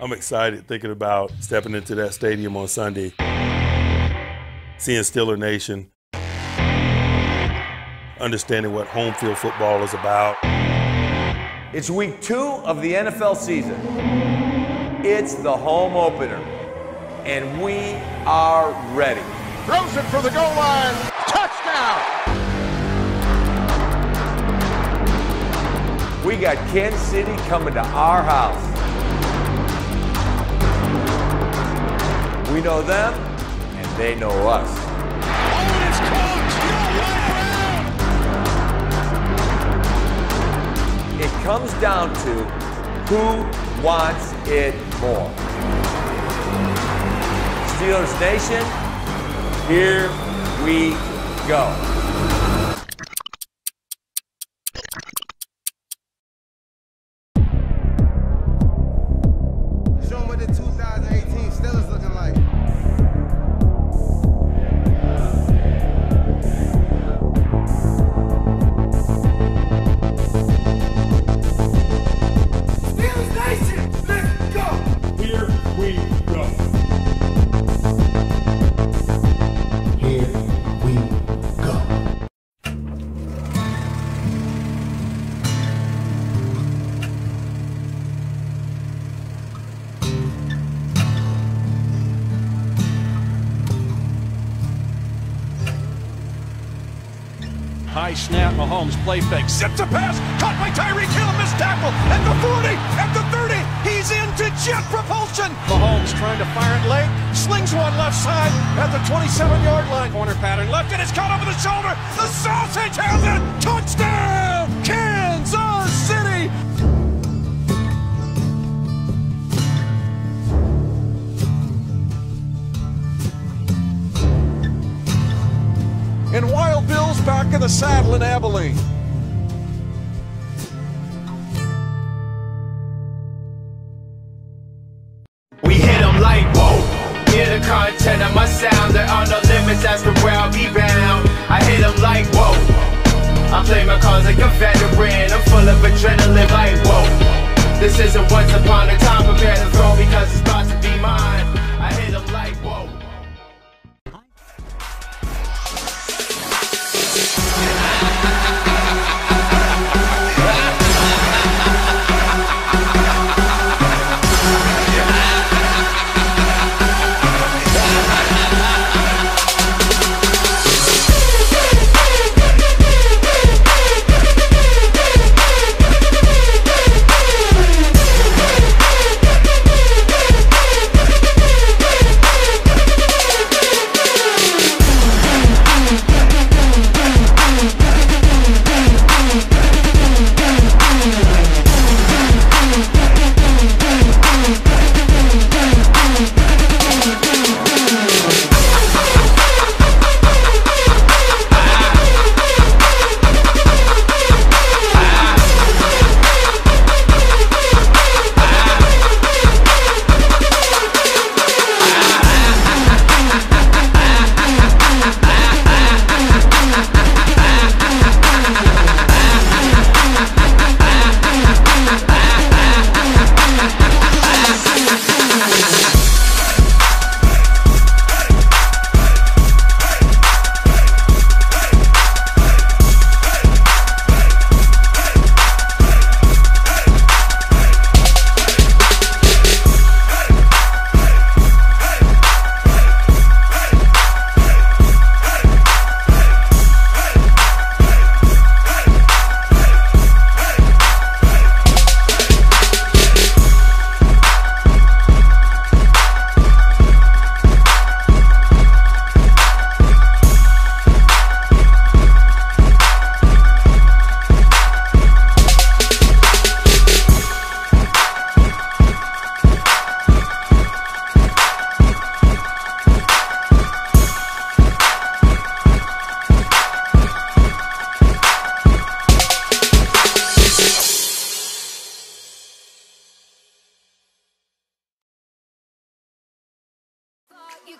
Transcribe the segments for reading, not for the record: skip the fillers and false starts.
I'm excited thinking about stepping into that stadium on Sunday, seeing Steeler Nation, understanding what home field football is about. It's week 2 of the NFL season. It's the home opener, and we are ready. Throws it for the goal line, touchdown! We got Kansas City coming to our house. We know them, and they know us. Oh, it is caught. It comes down to who wants it more. Steelers Nation, here we go. High snap, Mahomes, play fake, zips a pass, caught by Tyreek Hill, missed tackle, at the 40, at the 30, he's into jet propulsion. Mahomes trying to fire it late, slings one left side at the 27-yard line. Corner pattern left, and it's caught over the shoulder, the sausage has it, touchdown, Kansas City. And Wild Bill's back in the saddle in Abilene. We hit them like, whoa. Hear the content of my sound. There are no limits as to where I'll be bound. I hit them like, whoa. I play my cards like a veteran. I'm full of adrenaline like, whoa. This isn't once upon a time. Prepare to throw because it's about to be mine. I hit them like, whoa.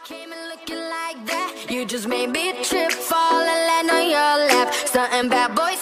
Came in looking like that. You just made me trip, fall and land on your lap. Something bad boy.